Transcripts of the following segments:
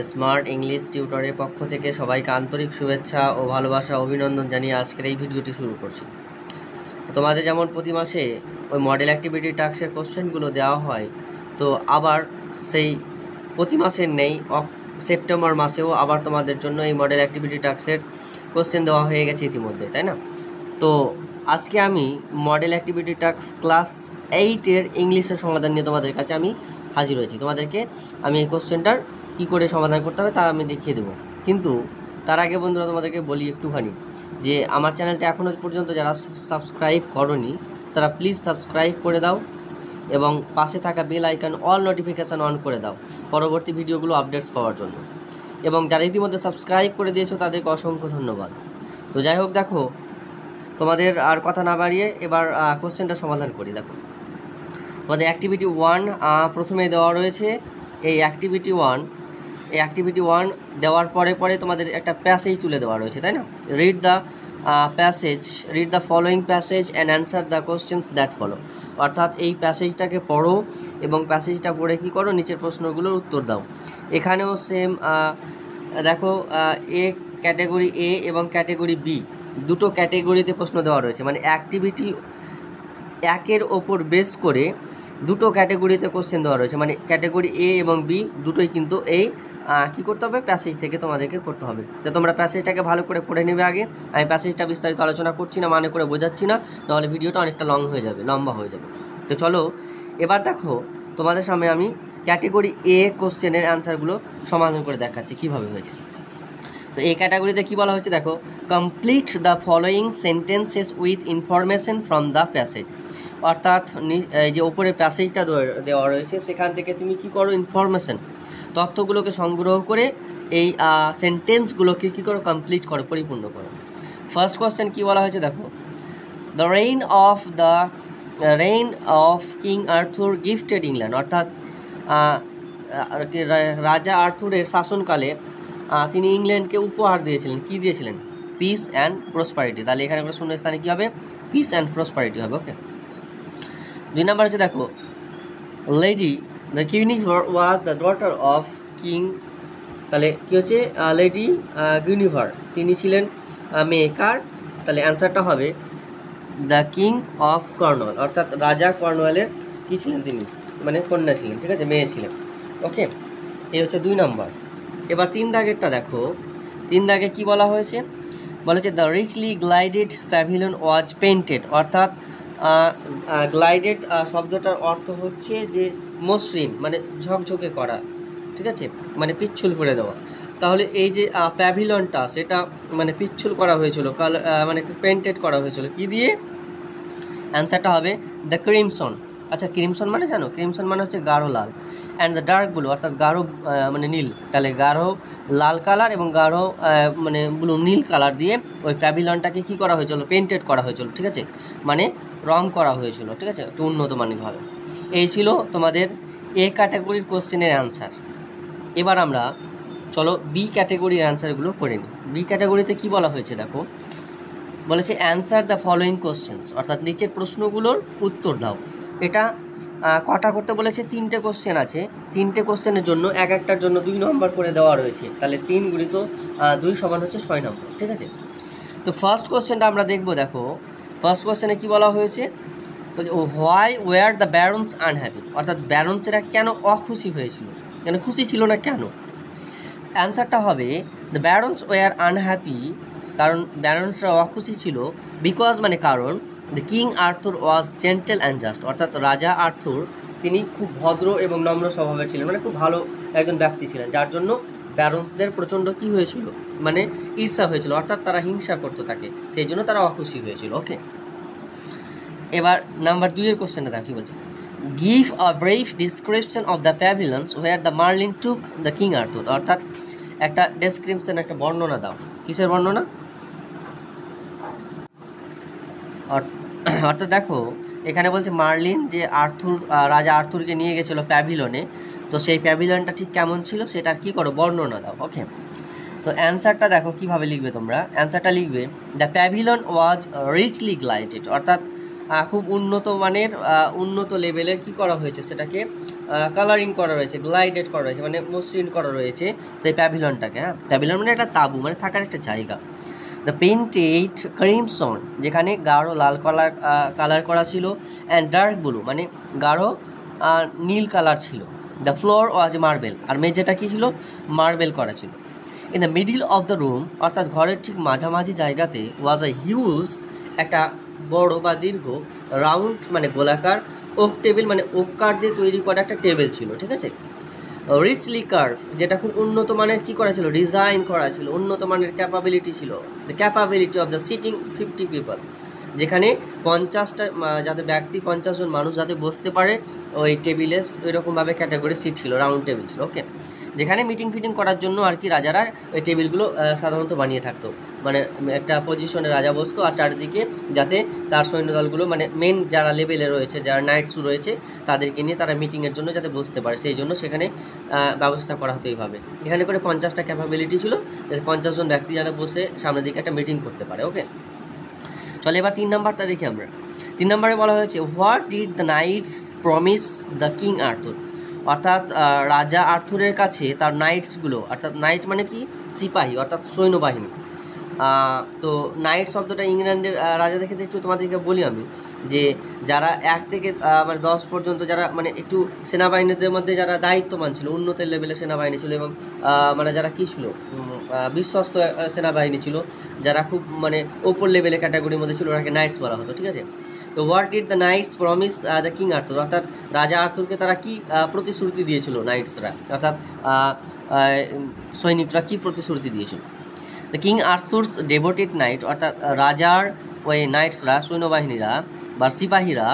The Smart English Tutor এর পক্ষ থেকে সবাইকে আন্তরিক শুভেচ্ছা ও ভালোবাসা অভিনন্দন জানিয়ে আজকের এই ভিডিওটি শুরু করছি। তোমাদের যেমন প্রতি মাসে ওই মডেল অ্যাক্টিভিটি টাস্কের কোশ্চেনগুলো দেওয়া হয়, তো আবার সেই প্রতি মাসের নেই সেপ্টেম্বর মাসেও আবার তোমাদের জন্য এই মডেল অ্যাক্টিভিটি টাস্কের কোশ্চেন দেওয়া হয়ে গেছে ইতিমধ্যে, তাই না? তো আজকে আমি মডেল অ্যাক্টিভিটি টাস্ক ক্লাস 8-এর ইংলিশের সমাধান নিয়ে তোমাদের কাছে আমি হাজির হয়েছি। তোমাদেরকে আমি এই কোশ্চেনটার কী করে সমাধান করতে হবে তা আমি দেখিয়ে দেবো। কিন্তু তার আগে বন্ধুরা তোমাদেরকে বলি একটুখানি যে আমার চ্যানেলটা এখনও পর্যন্ত যারা সাবস্ক্রাইব করনি তারা প্লিজ সাবস্ক্রাইব করে দাও এবং পাশে থাকা bell icon all notification on করে দাও পরবর্তী ভিডিওগুলো আপডেটস পাওয়ার জন্য। এবং যারা ইতিমধ্যে সাবস্ক্রাইব করে দিয়েছো তাদেরকে অসংখ্য ধন্যবাদ। তো যাই হোক, দেখো তোমাদের আর কথা না বাড়িয়ে এবার কোশ্চেনটা সমাধান করি। দেখো তোমাদের অ্যাক্টিভিটি 1 প্রথমে দেওয়া রয়েছে। এই অ্যাক্টিভিটি ওয়ান দেওয়ার পরে তোমাদের একটা প্যাসেজ তুলে দেওয়া রয়েছে, তাই না? Read the following passage and answer the questions that follow. অর্থাৎ এই প্যাসেজটাকে পড়ো এবং প্যাসেজটা পড়ে কী করো, নিচের প্রশ্নগুলোর উত্তর দাও। এখানেও সেম, দেখো এ ক্যাটাগরি এ এবং ক্যাটাগরি বি দুটো ক্যাটাগরিতে প্রশ্ন দেওয়া রয়েছে, মানে অ্যাক্টিভিটি 1-এর ওপর বেস করে দুটো ক্যাটাগরিতে কোশ্চেন দেওয়া রয়েছে, মানে ক্যাটাগরি এ এবং বি দুটোই। কিন্তু এই কী করতে হবে, প্যাসেজ থেকে তোমাদেরকে করতে হবে। তো তোমরা প্যাসেজটাকে ভালো করে পড়ে নেবে। আগে আমি প্যাসেজটা বিস্তারিত আলোচনা করছি না, মানে করে বোঝাচ্ছি না, নাহলে ভিডিওটা অনেকটা লম্বা হয়ে যাবে। তো চলো এবার দেখো তোমাদের সামনে আমি ক্যাটাগরি এ কোশ্চেনের অ্যান্সারগুলো সমাধান করে দেখাচ্ছি কীভাবে হয়েছে। তো এই ক্যাটাগরিতে কী বলা হয়েছে দেখো, complete the following sentences with information from the passage. অর্থাৎ যে ওপরে প্যাসেজটা দেওয়া রয়েছে সেখান থেকে তুমি কী করো, ইনফরমেশান তথ্যগুলোকে সংগ্রহ করে এই সেন্টেন্সগুলোকে কী করো, কমপ্লিট করো, পরিপূর্ণ করো। ফার্স্ট কোয়েশ্চেন কী বলা হয়েছে দেখো, the reign of king Arthur gifted England. অর্থাৎ রাজা আর্থুরের শাসনকালে তিনি ইংল্যান্ডকে উপহার দিয়েছিলেন। কী দিয়েছিলেন? Peace and prosperity. তাহলে এখানে করে শূন্য স্থানে কী হবে, পিস অ্যান্ড প্রসপারিটি হবে। ওকে, 2 নাম্বার হচ্ছে দেখো, lady the Guinevere was the daughter of king. তাহলে কী হচ্ছে, লেডি কিউনিভার তিনি ছিলেন মেয়ে কার? তাহলে অ্যান্সারটা হবে দ্য কিং অফ কর্নওয়াল। অর্থাৎ রাজা কর্নওয়ালের কী ছিলেন তিনি, মানে কন্যা ছিলেন, ঠিক আছে, মেয়ে ছিলেন। ওকে, এই হচ্ছে 2 নম্বর। এবার 3 দাগেরটা দেখো, 3 দাগে কী বলা হয়েছে, বলেছে the richly glided pavilion was painted. অর্থাৎ গ্লাইডেড শব্দটার অর্থ হচ্ছে যে মসৃণ, মানে ঝকঝকে করা, ঠিক আছে, মানে পিচ্ছুল করে দেওয়া। তাহলে এই যে প্যাভিলনটা সেটা মানে পিচ্ছুল করা হয়েছিল, মানে পেন্টেড করা হয়েছিল কি দিয়ে? অ্যান্সারটা হবে দ্য ক্রিমসন। আচ্ছা, ক্রিমসন মানে জানো, ক্রিমসন মানে হচ্ছে গাঢ় লাল, অ্যান্ড দ্য ডার্ক ব্লু অর্থাৎ গাঢ় মানে নীল। তাহলে গাঢ় লাল কালার এবং গাঢ় মানে ব্লু নীল কালার দিয়ে ওই প্যাভিলনটাকে কী করা হয়েছিল, পেন্টেড করা হয়েছিল, ঠিক আছে, মানে রং করা হয়েছিল, ঠিক আছে, একটু উন্নত মানেরভাবে। এই ছিল তোমাদের এ ক্যাটাগরির কোশ্চেনের অ্যান্সার। এবার আমরা চলো বি ক্যাটাগরির অ্যান্সারগুলো করে নিই। বি ক্যাটাগরিতে কী বলা হয়েছে দেখো, বলেছে অ্যান্সার দ্য ফলোয়িং কোশ্চেন্স। অর্থাৎ নিচের প্রশ্নগুলোর উত্তর দাও। এটা কটা করতে বলেছে, 3টে কোশ্চেন আছে। 3টে কোশ্চেনের জন্য একটার জন্য 2 নম্বর করে দেওয়া রয়েছে। তাহলে 3 × 2 সমান হচ্ছে 6 নম্বর, ঠিক আছে। তো ফার্স্ট কোশ্চেনটা আমরা দেখবো। দেখো ফার্স্ট কোশ্চেনে কী বলা হয়েছে, why were the barons unhappy. অর্থাৎ ব্যারন্সেরা কেন অখুশি হয়েছিল, কেন খুশি ছিল না কেন? অ্যান্সারটা হবে দ্য ব্যারন্স ওয়ার আনহ্যাপি, কারণ ব্যারন্সরা অখুশি ছিল, বিকজ মানে কারণ, the king Arthur was gentle and just. অর্থাৎ রাজা আর্থুর তিনি খুব ভদ্র এবং নম্র স্বভাবের ছিলেন, মানে খুব ভালো একজন ব্যক্তি ছিলেন, যার জন্য ব্যারন্সদের প্রচণ্ড কী হয়েছিল, মানে ঈর্ষা হয়েছিল, অর্থাৎ তারা হিংসা করতো তাকে, সেই জন্য তারা অখুশি হয়েছিল। ওকে, এবার নাম্বার 2-এর কোশ্চেনটা দেখো, কী বলছে, give a brief description of the pavilions where the Merlin took the king Arthur. অর্থাৎ একটা ডেসক্রিপশন, একটা বর্ণনা দাও। কিসের বর্ণনা? অর্থাৎ দেখো এখানে বলছে মার্লিন যে আর্থুর, রাজা আর্থুরকে নিয়ে গেছিলো প্যাভিলনে, তো সেই প্যাভিলনটা ঠিক কেমন ছিল সেটার কী করো, বর্ণনা দাও। ওকে, তো অ্যান্সারটা দেখো কীভাবে লিখবে তোমরা। অ্যান্সারটা লিখবে the pavilion was richly glided. অর্থাৎ খুব উন্নত মানের, উন্নত লেভেলের কী করা হয়েছে, সেটাকে কালারিং করা রয়েছে, গ্লাইডেড করা রয়েছে, মানে মসৃণ করা রয়েছে সেই প্যাভিলনটাকে। হ্যাঁ, প্যাভিলন মানে একটা তাঁবু, মানে থাকার একটা জায়গা। দ্য পেইন্টেড ক্রিমসন, যেখানে গাঢ় লাল কালার কালার করা ছিল। অ্যান্ড ডার্ক ব্লু, মানে গাঢ় নীল কালার ছিল। দ্য ফ্লোর ওয়াজ মার্বেল, আর মেঝেটা কী ছিল, মার্বেল করা ছিল। In the middle of the room, অর্থাৎ ঘরের ঠিক মাঝামাঝি জায়গাতে, ওয়াজ আ হিউজ, একটা বড় বা দীর্ঘ রাউন্ড মানে গোলাকার ওক টেবিল, মানে ওকার দিয়ে তৈরি করা একটা টেবিল ছিল, ঠিক আছে। রিচলি কার্ভ, যেটা খুব উন্নত মানের কী করা ছিল, ডিজাইন করা ছিল, উন্নত মানের ক্যাপাবিলিটি ছিল। The capability of the seating 50 people, যেখানে 50টা যাতে ব্যক্তি, 50 জন মানুষ যাতে বসতে পারে ওই টেবিলে, ওইরকমভাবে ক্যাটাগরি সিট ছিল, রাউন্ড টেবিল ছিল, ওকে। যেখানে মিটিং ফিটিং করার জন্য আর কি রাজারা ওই টেবিলগুলো সাধারণত বানিয়ে থাকতো, মানে একটা পজিশনে রাজা বসতো, আর চারদিকে যাতে তার সৈন্যদলগুলো, মানে মেন যারা লেভেলে রয়েছে, যারা নাইটস রয়েছে, তাদেরকে নিয়ে তারা মিটিংয়ের জন্য যাতে বসতে পারে, সেই জন্য সেখানে ব্যবস্থা করা হতো এইভাবে। এখানে করে 50টা ক্যাপাবিলিটি ছিল, 50 জন ব্যক্তি যারা বসে সামনের দিকে একটা মিটিং করতে পারে, ওকে। চলে এবার 3 নাম্বারটা দেখি আমরা। 3 নম্বরে বলা হয়েছে, what did the knights promise the king Arthur, অর্থাৎ রাজা আর্থুরের কাছে তার নাইটসগুলো, অর্থাৎ নাইট মানে কি, সিপাহী, অর্থাৎ সৈন্যবাহিনী। তো নাইট শব্দটা ইংল্যান্ডের রাজাদের ক্ষেত্রে একটু তোমাদেরকে বলি আমি, যে যারা 1 থেকে 10 পর্যন্ত, যারা মানে একটু সেনাবাহিনীদের মধ্যে যারা দায়িত্বমান ছিল, উন্নত লেভেলের সেনাবাহিনী ছিল, এবং মানে যারা কী ছিল, বিশ্বস্ত সেনাবাহিনী ছিল, যারা খুব মানে ওপর লেভেলের ক্যাটাগরির মধ্যে ছিল, ওনাকে নাইটস বলা হতো, ঠিক আছে। তো what did the knights promise the king Arthur, অর্থাৎ রাজা আর্থুরকে তারা কী প্রতিশ্রুতি দিয়েছিল নাইটসরা, অর্থাৎ সৈনিকরা কী প্রতিশ্রুতি দিয়েছিল। The king Arthur's devoted knight, অর্থাৎ রাজার ওই নাইটসরা, সৈন্যবাহিনীরা বা সিপাহীরা,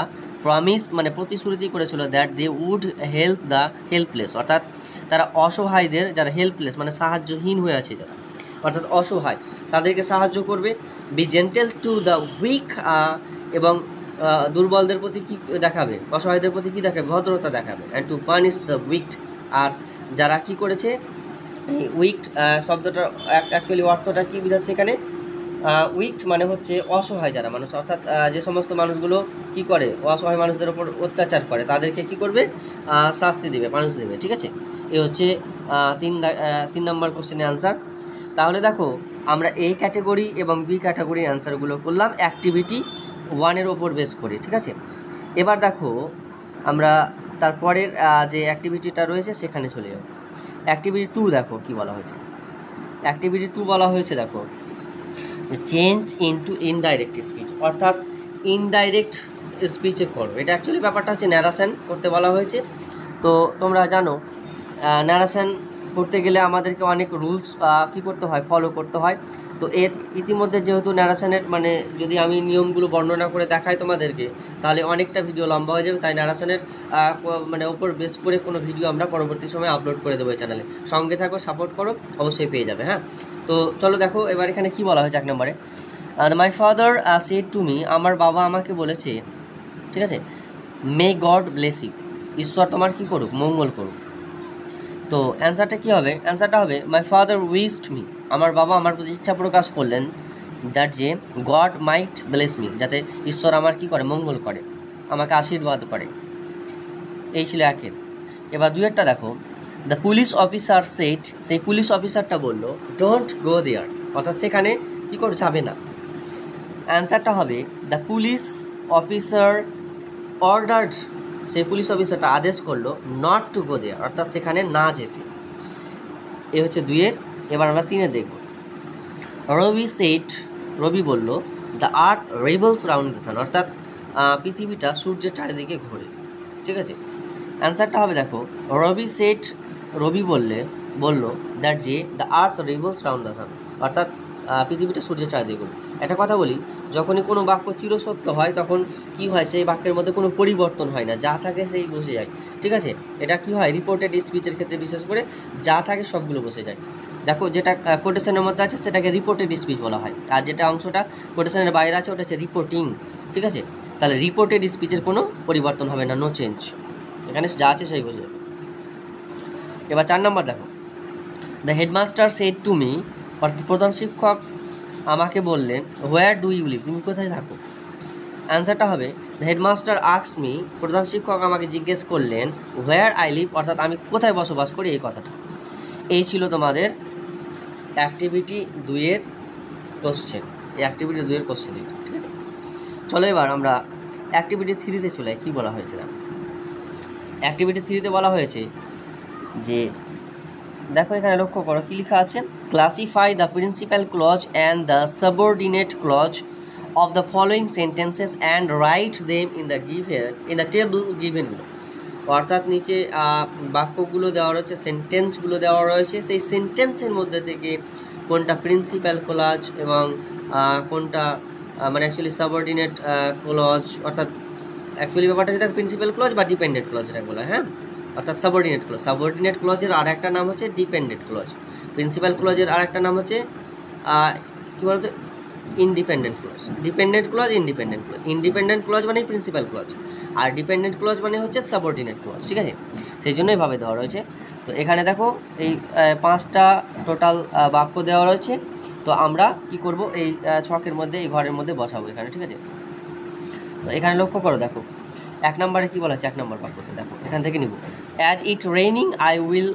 প্রমিস মানে প্রতিশ্রুতি করেছিল, that they would help the helpless, অর্থাৎ তারা অসহায়দের, যারা হেল্পলেস মানে সাহায্যহীন হয়ে আছে যারা, অর্থাৎ অসহায়, তাদেরকে সাহায্য করবে। Be gentle to the weak, এবং দুর্বলদের প্রতি কী দেখাবে, অসহায়দের প্রতি কী দেখাবে, ভদ্রতা দেখাবে। And to punish the wicked, আর যারা কি করেছে, এই উইকড শব্দটা অ্যাকচুয়ালি অর্থটা কী বোঝাচ্ছে এখানে, উইকড মানে হচ্ছে অসহায় যারা মানুষ, অর্থাৎ যে সমস্ত মানুষগুলো কি করে, অসহায় মানুষদের ওপর অত্যাচার করে, তাদেরকে কি করবে, শাস্তি দেবে, মানুষ দেবে, ঠিক আছে। এ হচ্ছে 3 নম্বর কোশ্চেনের আনসার। তাহলে দেখো আমরা এ ক্যাটাগরি এবং বি ক্যাটাগরির আনসারগুলো করলাম অ্যাক্টিভিটি 1-এর ওপর বেস করে, ঠিক আছে। এবার দেখো আমরা তারপরের যে অ্যাক্টিভিটিটা রয়েছে সেখানে চলে যাব। অ্যাক্টিভিটি 2 দেখো কি বলা হয়েছে। অ্যাক্টিভিটি 2 বলা হয়েছে দেখো, চেঞ্জ ইনটু ইনডাইরেক্ট স্পিচ, অর্থাৎ ইনডাইরেক্ট স্পিচে করো। এটা অ্যাকচুয়ালি ব্যাপারটা হচ্ছে ন্যারেশন করতে বলা হয়েছে। তো তোমরা জানো ন্যারেশন করতে গেলে আমাদেরকে অনেক রুলস কী করতে হয়, ফলো করতে হয়। তো এর ইতিমধ্যে যেহেতু ন্যারেশনের মানে যদি আমি নিয়মগুলো বর্ণনা করে দেখাই তোমাদেরকে, তাহলে অনেকটা ভিডিও লম্বা হয়ে যাবে, তাই ন্যারেশনের মানে ওপর বেস করে কোনো ভিডিও আমরা পরবর্তী সময় আপলোড করে দেবো এই চ্যানেলে। সঙ্গে থাকো, সাপোর্ট করো, অবশ্যই পেয়ে যাবে। হ্যাঁ, তো চলো দেখো এবার এখানে কি বলা হয়েছে 1 নম্বরে। My father said to me, আমার বাবা আমাকে বলেছে, ঠিক আছে, মে গড ব্লেস ইউ, ঈশ্বর তোমার কী করুক, মঙ্গল করুক। তো অ্যান্সারটা কী হবে, অ্যান্সারটা হবে মাই ফাদার উইশড মি, আমার বাবা আমার প্রতি ইচ্ছা প্রকাশ করলেন, দ্যাট যে গড মাইট ব্লেস মি, যাতে ঈশ্বর আমার কী করে, মঙ্গল করে, আমাকে আশীর্বাদ করে। এই ছিল 1-এর। এবার 2-এরটা দেখো, দ্য পুলিশ অফিসার সেড, সেই পুলিশ অফিসারটা বললো, ডোন্ট গো দেয়ার, অর্থাৎ সেখানে কী করে, যাবে না। অ্যান্সারটা হবে দ্য পুলিশ অফিসার অর্ডার্ড, সেই পুলিশ অফিসারটা আদেশ করলো, নট টু গো দেয়ার, অর্থাৎ সেখানে না যেতে। এ হচ্ছে 2-এর। এবার আমরা 3-এ দেখব। রবি সেড, রবি বলল, the earth revolves round the sun, অর্থাৎ পৃথিবীটা সূর্যের চারিদিকে ঘোরে, ঠিক আছে। অ্যান্সারটা হবে দেখো, রবি সেড, রবি বলল দ্যাট যে the earth revolves round the sun, অর্থাৎ পৃথিবীটা সূর্যের চারিদিকে ঘোরে। একটা কথা বলি, যখনই কোনো বাক্য চিরসত্য হয় তখন কি হয়, সেই বাক্যের মধ্যে কোনো পরিবর্তন হয় না, যা থাকে সেই বসে যায়, ঠিক আছে। এটা কি হয় রিপোর্টেড স্পিচের ক্ষেত্রে, বিশেষ করে যা থাকে সবগুলো বসে যায়। দেখো যেটা কোটেশনের মধ্যে আছে সেটাকে রিপোর্টেড স্পিচ বলা হয়, আর যেটা অংশটা কোটেশনের বাইরে আছে ওটা হচ্ছে রিপোর্টিং, ঠিক আছে। তাহলে রিপোর্টেড স্পিচের কোনো পরিবর্তন হবে না, নো চেঞ্জ, এখানে যা আছে সেই বসে যাবে। এবার 4 নম্বর দেখো, the headmaster said to me, অর্থাৎ প্রধান শিক্ষক আমাকে বললেন, হোয়ার ডু ইউ লিভ, তুমি কোথায় থাকো। आंसरटा होबे हेडमास्टर आस्क्ड मी प्रधान शिक्षक आमाके जिज्ञेस करलेन व्हेयर आई लिव अर्थात आमी कोथाय बसबास करी। एई कथाटा एई छिलो तोमादेर एक्टिविटी 2 एर क्वेश्चन। एई एक्टिविटी 2 एर क्वेश्चन ठीक आछे। चलो एबार आमरा एक्टिविटी 3 ते चले कि बला हयेछे। एक्टिविटी 3 ते बला हयेछे जे देखो एखाने लक्ष्य करो कि लेखा आछे classify the principal clause and the subordinate clause of the following sentences and write them in the table given below। अर्थात नीचे वाक्यगुलो देवा रयेछे सेंटेंसगुलो देवा रयेछे सेई सेंटेंसेर मध्य थेके कोनटा प्रिंसिपाल क्लज एबं कोनटा माने एक्चुअली सबऑर्डिनेट क्लज अर्थात एक्चुअली ব্যাপারটা যেটা প্রিন্সিপাল ক্লজ বা ডিপেন্ডেন্ট ক্লজ যেটা বলা হ্যাঁ अर्थात सबऑर्डिनेट क्लज। सबऑर्डिनेट क्लजर आरेकटा नाम होच्छे डिपेंडेंट क्लज। प्रिंसिपाल क्लजर आरेकटा नाम होच्छे कि बोलते independent clause. Dependent clause independent clause. Independent clause माने प्रिंसिपल क्लज और डिपेंडेंट क्लज माने होच्छे सबऑर्डिनेट क्लज ठीक है। सेइजोन्नोई भावे देवा रयेछे। तो एखाने देखो ये पाँचटा टोटाल वाक्य देवा रयेछे। तो आमरा कि करब ये छकेर मध्य ये घरेर मध्य बसाबो एखाने ठीक है। तो एखाने लक्ष्य करो देखो एक नम्बरे कि बला आछे। एक नम्बर वाक्यते देखो एखान थेके निब as it raining I will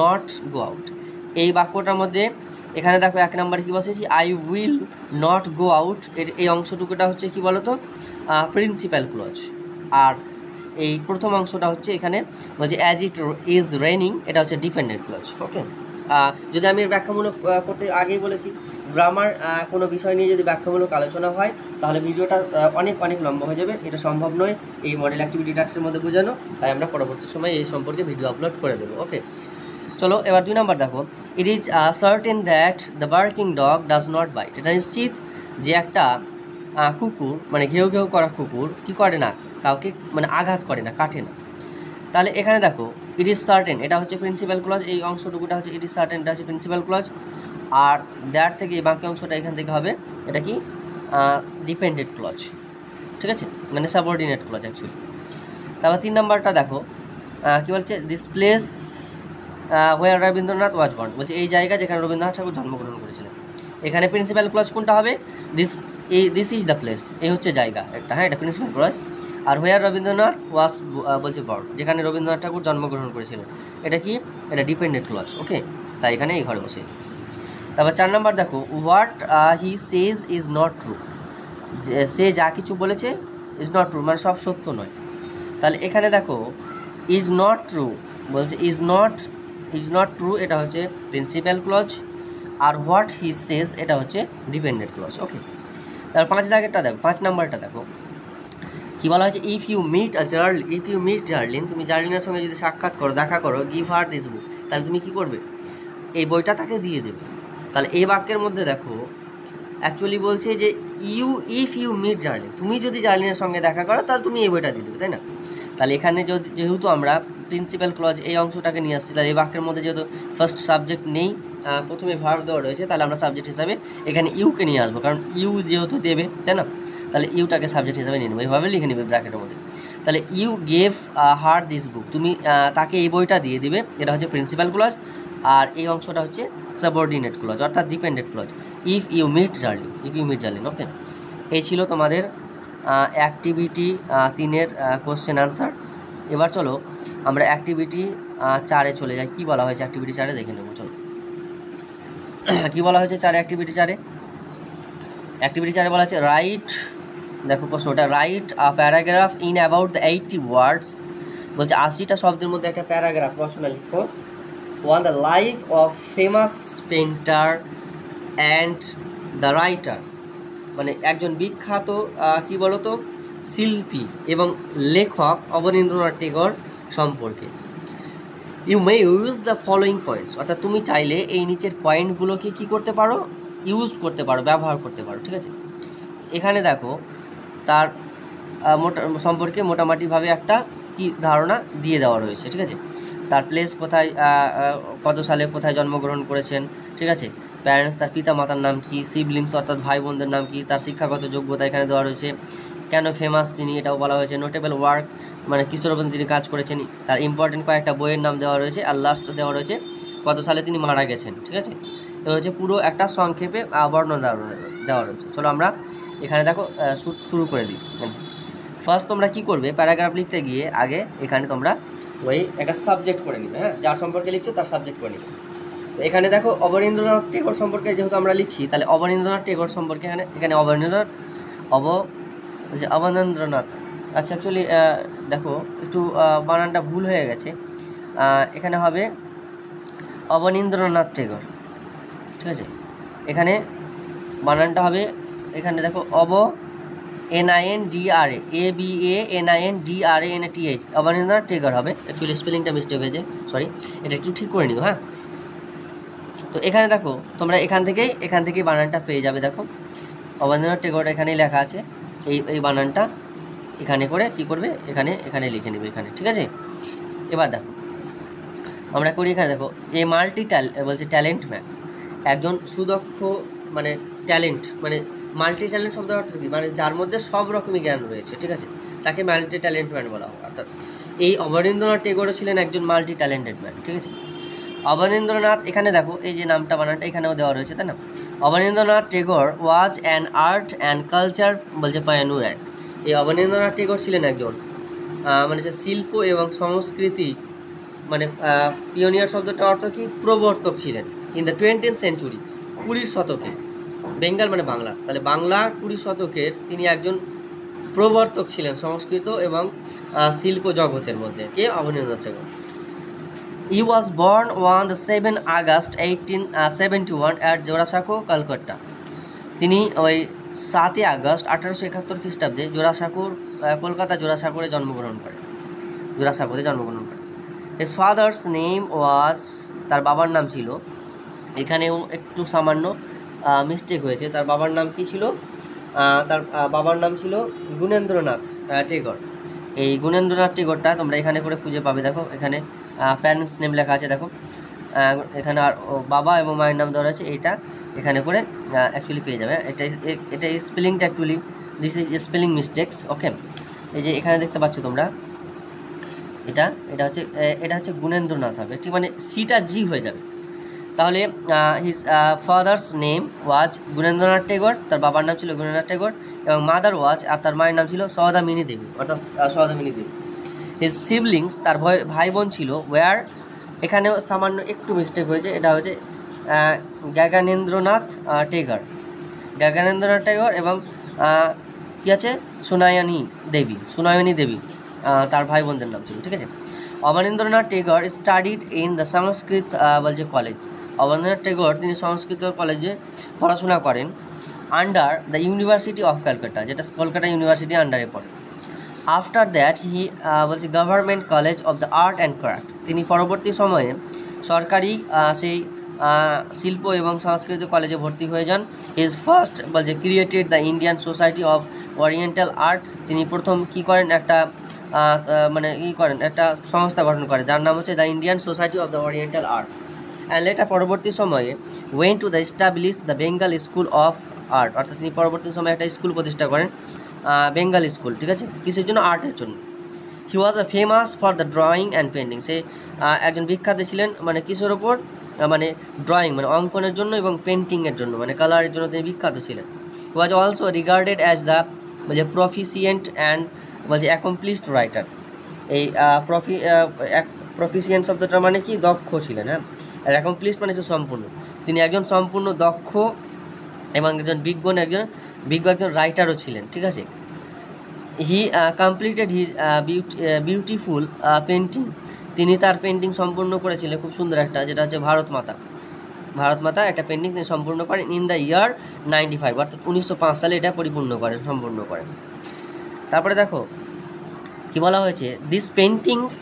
not go out. ये वाक्यटार मध्य एखाने देखो एक नम्बर कि बसेछि आई उइल नट गो आउट। ये अंशटुकुटा होच्छे कि बोलतो प्रिंसिपाल क्लज और ये प्रथम अंशटा होच्छे एखाने बोलछे एज इट इज रेनिंग एटा होच्छे डिपेंडेंट क्लज। ओके यदि आमि व्याख्यामूलक करते आगेई बोलेछि ग्रामार कोनो विषय निये यदि व्याख्यामूलक आलोचना हय ताहले भिडियोटा अनेक अनेक लम्बा हये जाबे। एटा सम्भव नय एई मडेल एक्टिविटी टास्केर मध्ये बोझानो। ताई आमरा परबर्ती समय एई सम्पर्के भिडियो आपलोड करे देब। ओके चलो एबार दुई नम्बर देखो it is certain that the barking dog does not bite. एटा निश्चित जे एकटा कुकुर माने घेउ घेउ करा कुकुर कि करे ना काउके माने आघात करे ना काटे ना। ताहले एखाने देखो इट इज सर्टेन एटा होच्छे प्रिंसिपाल क्लज। एई अंशटुकुटा होच्छे इट इज सर्टेन एटा होच्छे प्रिंसिपाल क्लज और दैट थेके बाकी अंशटा एखान थेके होबे एटा कि डिपेंडेंट क्लज ठीक आछे माने सबऑर्डिनेट क्लज एक्चुअली। तारपर तीन नम्बरटा देखो कि बोलछे this place where Rabindranath was born. बोलछे एई जायगा जेखाने रवींद्रनाथ ठाकुर जन्मग्रहण करेछिलेन। एखाने प्रिंसिपाल क्लज कोनटा होबे दिस इज द प्लेस। एई होच्छे जायगा एकटा हाँ एटा प्रिंसिपाल क्लज। और व्हेयर रवींद्रनाथ वाज बोलछे बर्न जेखाने रवींद्रनाथ ठाकुर जन्मग्रहण करेछिलेन एटा कि एटा डिपेंडेंट क्लज। ओके ताई एखाने एई घरे बसे। तारपर चार नम्बर देखो what he says is not true. से जा किछु बोलेछे इज नट ट्रू माने सब सत्य नय। ताहले एखाने देखो इज नट ट्रू बोलछे इज नट ट्रू एटा होच्छे प्रिंसिपाल क्लज और व्हाट हि सेज एटा होच्छे डिपेंडेंट क्लज। ओके तारपर पाँच दागेरटा देखो पाँच नम्बरटा देखो कि बला होच्छे इफ यू मीट जार्लिन तुमि जार्लिनेर संगे यदि साक्षात् करो देखा करो गिव हार दिस बुक ताहले तुमि कि करबे एई बोइटा ताके दिये देबे। ताहले एई वाक्येर मध्य देखो एक्चुअली बोलछे जे इफ यू मीट जार्लिन तुमि यदि जार्लिनेर संगे देखा करो ताहले तुमि एई बोइटा दिये देबे ताई ना। ताहले एखाने जेहेतु आमरा प्रिंसिपाल क्लज ये अंशटाके निये आसछि ताहले एई वाक्येर मध्य जेहेतु फर्स्ट सब्जेक्ट नेई प्रथमे भार्ब देওয়া রয়েছে তাহলে আমরা সাবজেক্ট হিসাবে এখানে ইউ কে নিয়ে আসবো কারণ ইউ যেহেতু দেবে তাই না। তাহলে ইউটাকে সাবজেক্ট হিসাবে নিয়ে নেব এইভাবে লিখে নেবে ব্র্যাকেটের মধ্যে। তাহলে you gave her this book তুমি তাকে এই বইটা দিয়ে দিবে এটা হচ্ছে প্রিন্সিপাল ক্লজ আর এই অংশটা হচ্ছে सबऑर्डिनेट क्लज अर्थात dependent clause. If you meet Jarlin okay ये छिलो तुम्हारे एक्टिविटी 3 एर क्वेश्चन आंसर। एबार चलो आमरा एक्टिविटी 4 ए चले जाई कि बला हयेछे। एक्टिविटी 4 ए देखे नेब चलो कि बला हयेछे 4 एक्टिविटी 4 ए। एक्टिविटी 4 ए बला आछे राइट देखो प्रश्नटा right a paragraph in about the 80 words. बोलछे 80टा शब्देर मध्ये एकटा पैराग्राफ रचना लिखो on the life of famous painter and the writer माने एकजन विख्यात कि बोलतो शिल्पी एवं लेखक अवनींद्रनाथ टेगोर सम्पर्के। you may use the following points अर्थात तुम चाहले ये नीचे पॉइंटगुलो के कि करते पारो यूज करते पारो व्यवहार करते पारो ठीक है। एखाने देखो तार मोटा सम्पर्के मोटामुटी भावे एकटा कि धारणा दिए देवा रयेछे ठीक है। तार प्लेस कोथाय कत साले कोथाय जन्मग्रहण करेछेन ठीक आछे। प्यारेंट्स तार पिता मातार नाम कि सिबलिंग्स अर्थात भाई बोनदेर नाम कि तार शिक्षागत योग्यता एखाने देवा रयेछे केन फेमास तिनि एटाओ बला हयेछे नोटेबल वार्क माने किसेर ओपर तिनि काज करेछेन तार इम्पोर्टेंट कयेकटा बोइयेर नाम देवा रयेछे आर लास्ट देवा रयेछे कत साले तिनि मारा गेछेन ठीक आछे। एटा हयेछे पुरो एकटा संक्षेपे बर्णना देवा रयेछे। चलो आमरा एखे देखो शुरू कर दी। फर्स्ट तुम्हारा कि कर पैराग्राफ लिखते गए आगे एखे तुम्हारा वही एक सबजेक्ट कर हाँ जार सम्पर्के लिखो तर सबजेक्ट कर तो एखे देखो অবনীন্দ্রনাথ टेगोर सम्पर्के जेहेतु हमें लिखी तेल অবনীন্দ্রনাথ टेगोर सम्पर्के অবনীন্দ্রনাথ अच्छा एक्चुअली देखो एक बनाना भूल हो गए एखे অবনীন্দ্রনাথ टेगोर ठीक है एखे बनाना एखे देखो अब NINDRA ABANINDRANATH অবনীন্দ্রনাথ टेगोर है एक्चुअली स्पेलिंग मिस्टेक हो जाए सरि ये एक ठीक कर हाँ तो एखे देखो तुम्हारा एखान बनाना पे जा देखो অবনীন্দ্রনাথ टेगोर एखे लेखा आई बनाना एखे क्यों कर लिखे नीब एखे ठीक है। एबार देखो हमें करी एखे देखो ए माल्टी टैलेंट मैन एक जन सुदक्ष माने टैलेंट माने माल्टी टैलेंट शब्द अर्थ कि मैं जार मध्य सब रकम ज्ञान रही है ठीक है ताके माल्टी टैलेंट मैन बला हो अर्थात ये অবনীন্দ্রনাথ टेगोर छिलेन एक जन माल्टी टैलेंटेड मैन ठीक है। অবনীন্দ্রনাথ एखे देखो ये नाम बनाना एखे देवा रही है तेना Abanindranath Tagore was an art and culture pioneer ये অবনীন্দ্রনাথ टेगोर छिलेन एक जन माने शिल्प एवं संस्कृति माने पियोनियर शब्दटा अर्थ कि प्रवर्तक छिलेन इन द 20th सेंचुरी कुड़ी शतके बेंगल माने बांगला ताहले बांगला कुड़ी शतके तिनि एकजन प्रवर्तक छिलेन संस्कृत एवं शिल्प जगतेर मध्य के Abanindranath Tagore. He was born on the 7th August 1871 at जोरासाको Calcutta तिनी ओई 7 আগস্ট 1871 খ্রিস্টাব্দে জোড়াসাঁকোর কলকাতা জোড়াসাঁকোরে জন্মগ্রহণ করে জোড়াসাঁকোতে জন্মগ্রহণ করে। His father's name was তার বাবার নাম ছিল এখানেও একটু সামান্য মিস্টেক হয়েছে তার বাবার নাম কি ছিল তার বাবার নাম ছিল গুণেন্দ্রনাথ টেগোর এই গুণেন্দ্রনাথ টেগোরটা তোমরা এখানে করে খুঁজে পাবে দেখো এখানে पेरेंट्स नेम लेखा आछे देखो एखाने बाबा एवं मायर नाम देवा आछे एटा एखाने करे एक्चुअली पेये जाबे एटा spelling actually this is spelling mistakes okay एई जे एखाने देखते पाच्छो तोमरा एटा एटा हच्छे গুণেন্দ্রনাথ होबे ठीक माने सीटा जी होये जाबे ताहले his father's name was Gunendranath Tagore तार बाबार नाम छिलो গুণেন্দ্রনাথ टेगोर एवं मदार वाज आर तार मायेर नाम छिलो সৌদামিনী দেবী अर्थात সৌদামিনী দেবী। His siblings तार भाई बोन छिलो where एखाने सामान्य एकटू मिस्टेक होयेछे एटा होयेछे জ্ঞাগানেন্দ্রনাথ টেগোর জ্ঞাগানেন্দ্রনাথ টেগোর एवं कि आछे সুনায়নী দেবী तार भाई बोन नाम छिलो ठीक है। Abanindranath Tagore studied in the Sanskrit बोलछे कलेज অবনীন্দ্রনাথ টেগোর तिनि संस्कृत कलेजे पढ़ाशोना करें under the university of Calcutta जेटा कलकाता यूनिवर्सिटी आंडारे पड़े। After that he बोलते government college of the art and craft तिनी परवर्ती समय सरकारी से शिल्प एवं संस्कृत कलेजे भर्ती हो जान। His first बोलते created the Indian society of oriental art तिनी प्रथम कि करें एक माने कि करें एक संस्था गठन करें जार नाम होच्छे the Indian society of the oriental art and later परवर्ती समय went to the establish the Bengal school of art अर्थात तिनी परवर्ती समय एक स्कूल प्रतिष्ठा करें बेंगल स्कूल ठीक है किसের জন্য आर्टर জন্য। He was a famous for the drawing and painting से একজন বিখ্যাত ছিলেন মানে কিসের ওপর মানে ড্রয়িং মানে অঙ্কনের জন্য এবং পেন্টিংয়ের জন্য মানে কালারের জন্য তিনি বিখ্যাত ছিলেন। He was also regarded as the মানে প্রফিসিয়েন্ট অ্যান্ড মানে অ্যাকমপ্লিশড রাইটার এই প্রফিসিয়েন্ট শব্দটার মানে কি দক্ষ ছিলেন হ্যাঁ আর অ্যাকমপ্লিশড মানে হচ্ছে সম্পূর্ণ তিনি একজন সম্পূর্ণ দক্ষ এবং একজন বিজ্ঞ একজন বিজ্ঞ একজন রাইটারও ছিলেন ঠিক আছে। He completed his beautiful painting তিনি তার পেন্টিং সম্পূর্ণ করেছিলেন খুব সুন্দর একটা যেটা হচ্ছে ভারত মাতা একটা পেন্টিং তিনি সম্পূর্ণ করেন ইন দ্য ইয়ার 95 অর্থাৎ 1905 সালে এটা পরিপূর্ণ করেন সম্পূর্ণ করেন। তারপরে দেখো কি বলা হয়েছে দিস পেন্টিংস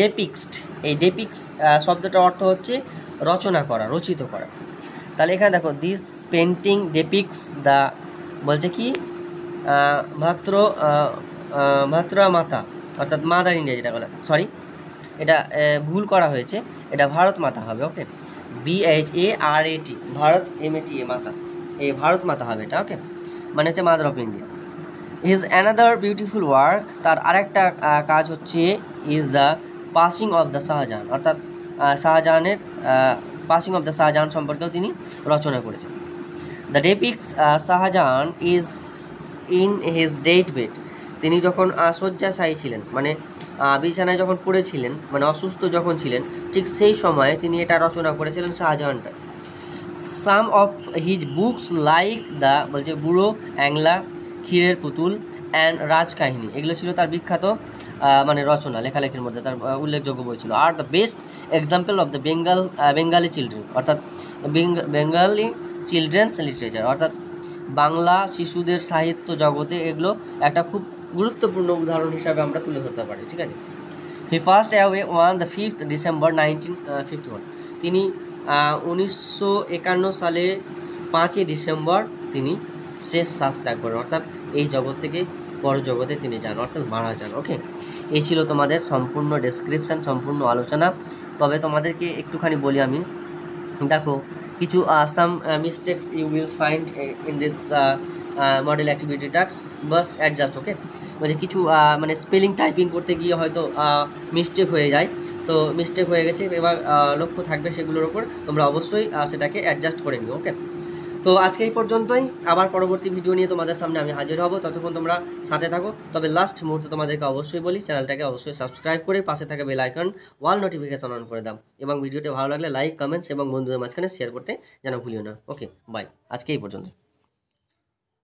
ডেপিক্সড এই ডেপিক্স শব্দটার অর্থ হচ্ছে রচনা করা রচিত করা তাহলে এখানে দেখো দিস পেন্টিং ডেপিক্স দ্য बोलते कि भात्रा माता अर्थात मदार इंडिया जेटा बोला सरि एटा भूल करा होयेछे एटा भारत माता हबे ओके BHARAT भारत MATA माता ए भारत माता हबे एटा ओके माने होच्छे mother of India. Is another beautiful work तार आरेकटा काज होच्छे is the passing of the Shahjahan अर्थात शाहजाहानेर पासिंग अफ द शाहजाहान सम्पर्केও তিনি रचना करेছেন। The depict Shahjahan is in his death bed তিনি যখন শয্যাশায়ী ছিলেন মানে বিছানায় যখন পড়েছিলেন মানে অসুস্থ যখন ছিলেন ঠিক সেই সময়ে তিনি এটা রচনা করেছিলেন Shahjahan. Some of his books like the বলছে বুড়ো অ্যাংলা ক্ষীরের পুতুল অ্যান্ড রাজকাহিনী এগুলো ছিল তার বিখ্যাত মানে রচনা লেখালেখির মধ্যে তার উল্লেখযোগ্য বই ছিল। আর the best example of the Bengali children অর্থাৎ বেঙ্গালি চিলড্রেন্স লিটারেচার অর্থাৎ বাংলা শিশুদের সাহিত্য জগতে এগুলো একটা খুব গুরুত্বপূর্ণ উদাহরণ হিসাবে আমরা তুলে ধরতে পারি। ঠিক আছে, he first away on the 5th December 1951 তিনি 1951 সালে 5ই ডিসেম্বর তিনি শেষ শ্বাস ত্যাগ করেন অর্থাৎ এই জগৎ থেকে পর জগতে তিনি যান অর্থাৎ মারা যান। ওকে, এই ছিল তোমাদের সম্পূর্ণ ডেসক্রিপশান সম্পূর্ণ আলোচনা। তবে তোমাদেরকে একটুখানি বলি আমি, দেখো কিছু some mistakes you will find in this model activity task বাস অ্যাডজাস্ট। ওকে, বলছে কিছু মানে স্পেলিং টাইপিং করতে গিয়ে হয়তো মিস্টেক হয়ে যায়, তো মিস্টেক হয়ে গেছে এবার লক্ষ্য থাকবে সেগুলোর ওপর, তোমরা অবশ্যই সেটাকে অ্যাডজাস্ট করে নিও। ওকে, তো আজকে এই পর্যন্তই, আবার পরবর্তী ভিডিও নিয়ে তোমাদের সামনে আমি হাজির হব, ততক্ষণ তোমরা সাথে থাকো। তবে লাস্ট মুহূর্তে তোমাদেরকে অবশ্যই বলি চ্যানেলটাকে অবশ্যই সাবস্ক্রাইব করে পাশে থাকা bell icon all notification on করে দাও এবং ভিডিওটি ভালো লাগলে লাইক কমেন্টস এবং বন্ধুদের মাঝখানে শেয়ার করতে যেন ভুলিও না। ওকে, বাই, আজকে এই পর্যন্ত।